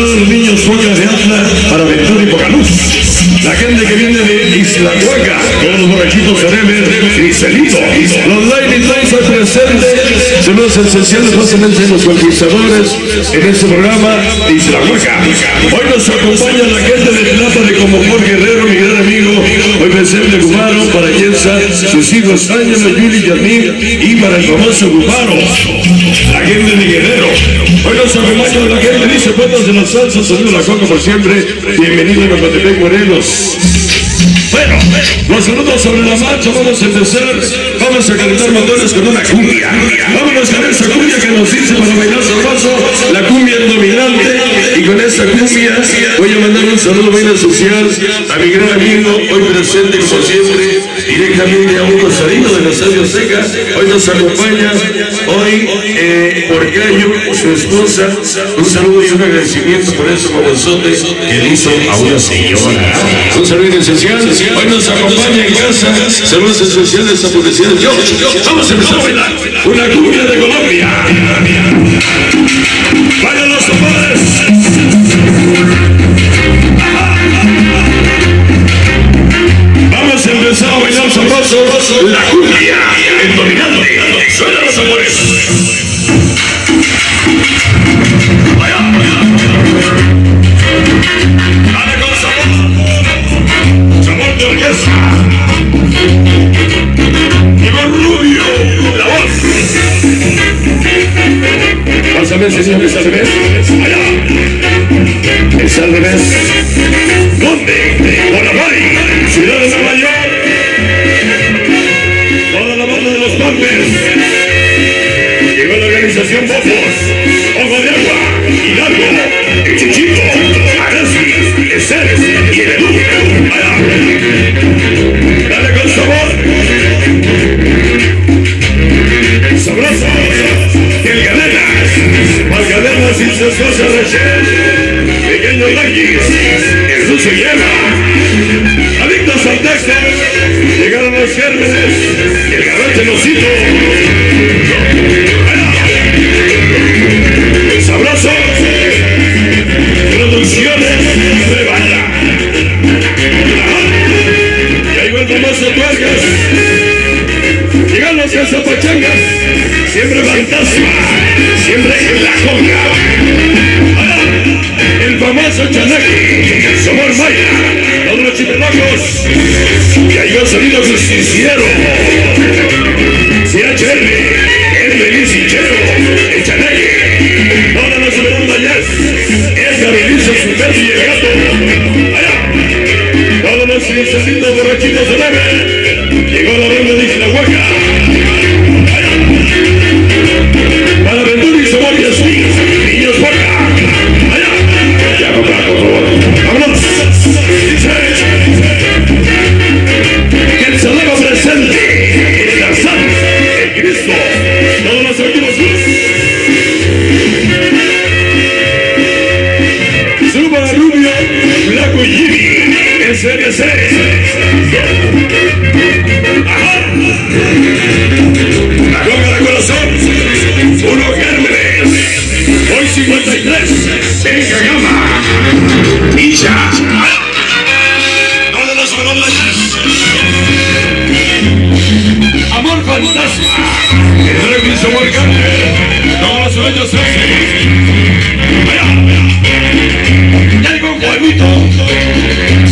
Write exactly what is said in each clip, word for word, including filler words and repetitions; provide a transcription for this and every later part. Todos los niños fuera de Atla, Aventura y Pocaluz. La gente que viene de Isla Hueca, todos los borrachitos de Rever, Criselito. Los Lady Times al presente, son los esenciales fácilmente los conquistadores en este programa de Isla Hueca. Hoy nos acompaña la gente de Plata de como Jorge Guerrero, mi gran amigo, hoy presente cubano, para Yensa, sus hijos Ángel, Yuli, Yadmir y para el famoso cubano, la gente de Guerrero. Hoy nos acompaña la gente de Isla Puertas de la Salsa, saludos la coca por siempre, bienvenido a Ocotepec Morelos. Bueno, los saludos sobre la marcha, vamos a empezar, vamos a calentar motores con una cumbia. Vámonos con esa cumbia que nos dice para bailar sabroso, la cumbia dominante, y con esa cumbia voy a mandar un saludo bien social a mi gran amigo, hoy presente como siempre, directamente a un costadito de la Sabio Seca, hoy nos acompaña, hoy eh, por Cayo, su esposa, un saludo y un agradecimiento por eso mamonzote que le hizo a una señora. Un saludo esencial, hoy nos acompaña en casa, saludos esenciales a policía de yo, yo, vamos a empezar a bailar una cumbia de Colombia. ¡Vayan los tambores! Vamos a empezar a bailar sabroso, la cumbia, el dominante, suena los amores. Vaya, vaya. Dale con sabor, sabor de orquesta. Diego Rubio, la voz. Pásame, señor, que es al revés. Allá. Es al revés. ¿Dónde? Hola, Mari. Ciudad de Nueva York, toda la banda de los Pampers, llegó la organización Bofos, Ojo de Agua, Hidalgo, El Chichito, Arasi, Eseres y el Edu. Dale con sabor, sabroso, el Cadenas, Malcadenas y sus cosas de Shell, Pequeño Laguis, el Sucio Hierro. Adictos al texto, llegaron los gérmenes y el garrote nos hizo. Sabrosos, producciones de Bahía. Y ahí vuelven más tuercas. Llegan los cazapachangas, siempre fantasma, siempre en la conga. El famoso Chanaki, Somor Maya, todos los chipelacos, y ahí va sonido justiciero, C H R, el feliz hinchero, el Chanaki, todas las redondallas, el Gabrielizo, su perro y el gato, allá, todos los licenciados borrachitos de Leve, llegó la banda de Isla Huaca, allá, para Ventura y Somor y así, niños Huaca. ¡Vámonos! ¡Que el saludo presente! ¡El Garzán! ¡El Cristo! ¡Todos los amigos más! ¡Saludo para Rubio! ¡Blanco y Jimmy! ¡S N C! ¡Ajá! ¡La coca de corazón! ¡Uno Gérmenes! Hoy cincuenta y tres, venga gama, y ya, todas las verdaderas, amor fantasma, el rey Cristo Morgante, todos los sueños sexy, ya con Juanito,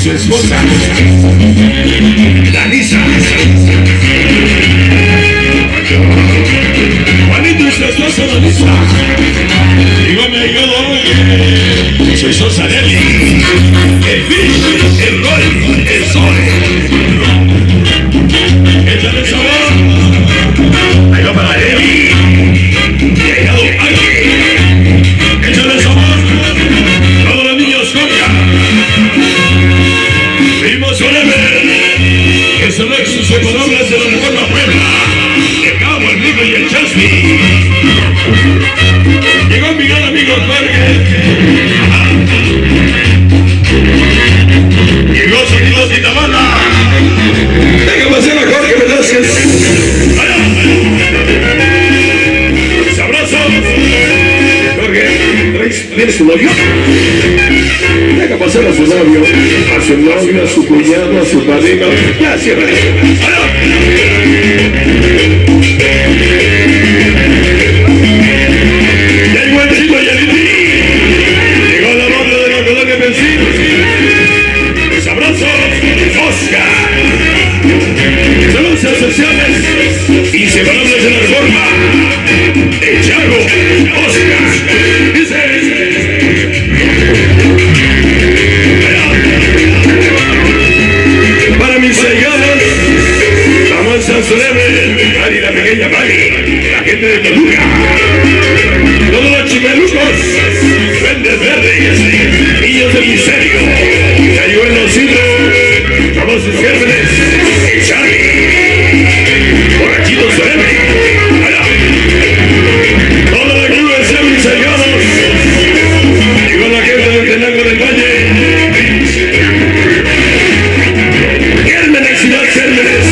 su esposa, Danisa, Juanito y su esposa Danisa. Llegó mi ayudo, soy Sosanelli, el Bish, el Roy, el Sole, échale sabor, ahí va para Eli, llegado aquí, échale sabor, todos los niños copian, vimos un Ever, que son exos econobles de la mejor la Puebla, el Cabo, el Rico y el Chaspi. Llegó mi gran amigo Jorge. Llegó Sonidos y Tabana. deja pasar a su novio, a su novio, a su cuñado, a su padrino. ¡Ya cierra! ¡Ya llegó el chico Yalití! ¡Llegó la banda de la colonia Pensil! ¡Mis abrazos! ¡Oscar! ¡Saludos sociales! ¡Inseparables de la reforma! ¡El Chago! ¡Oscar! Solemne, Mari, la pequeña Mari, la gente de Toluca, todos los chimelucos, duendes verdes, niños del misterio, ya llegó el osito, todos sus gérmenes, el Charlie, borrachito solemne, allá, toda la cruz de Semis Salgados, llegó la gente del Tenango del Valle, gérmenes y más gérmenes.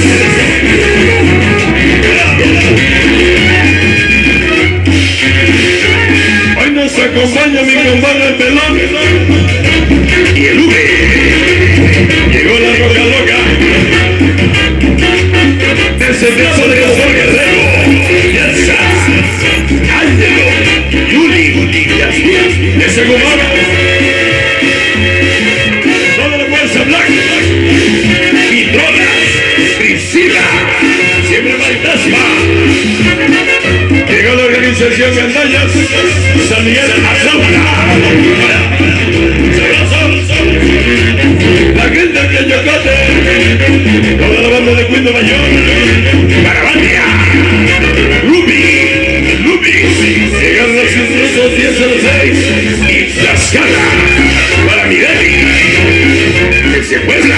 Hoy nos acompaña mi compadre el pelón y el V. Llegó la roca loca desde el brazo de Gastón Guerrero, Yasa, Ángelo, Yuli, Yasmín, de Segumara, toda la fuerza Black, Pitrolas, Priscila. Fantasma. Llegó la organización Gandallas, San Miguel Azábala, la gente de Yocote, toda la banda de Cuindo Mayor, Carabandia, Ruby, Ruby, llegaron los intrusos diez cero seis y Tlaxcala, para Mireli, desde Puebla.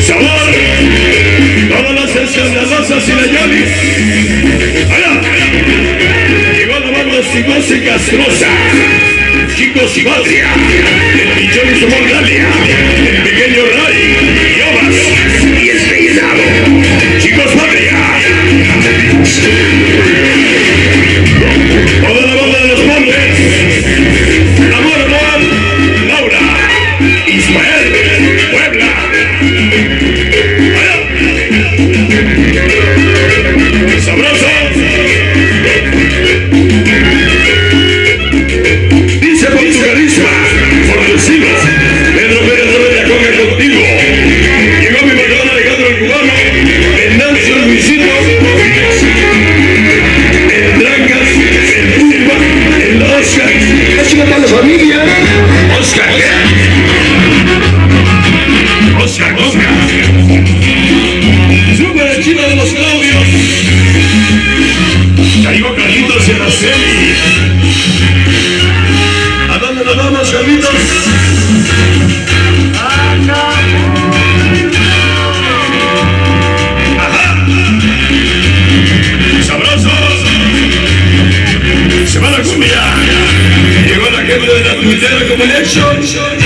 Sabor, toda la sección de Rosas y la Yolis. Llegó la banda Cigosa y Castrosa, Chicos y Patria, el Pichón y su Mordalia, el pequeño Ray, y Obas, y el peinado, Chicos Patria. Toda la banda de los pobres, Amor Juan, Laura, Ismael, Puebla. ¡Sabroso! Dice por tu carisma, por tus siglos, Pedro Pérez de la Coca contigo. Llegó mi patrón Alejandro el Cubano, el Nancio el Luisito, el Trancas, el Pulpa, el Oscar. Es una mala familia. Oscar, Oscar, Oscar. Super China de los Claudios. Ya llegó Carlitos y Araceli. ¿A dónde nos vamos, Carlitos? Ajá. Sabrosos. Se va la cumbia. Llegó la gente de la Twitter como el Action.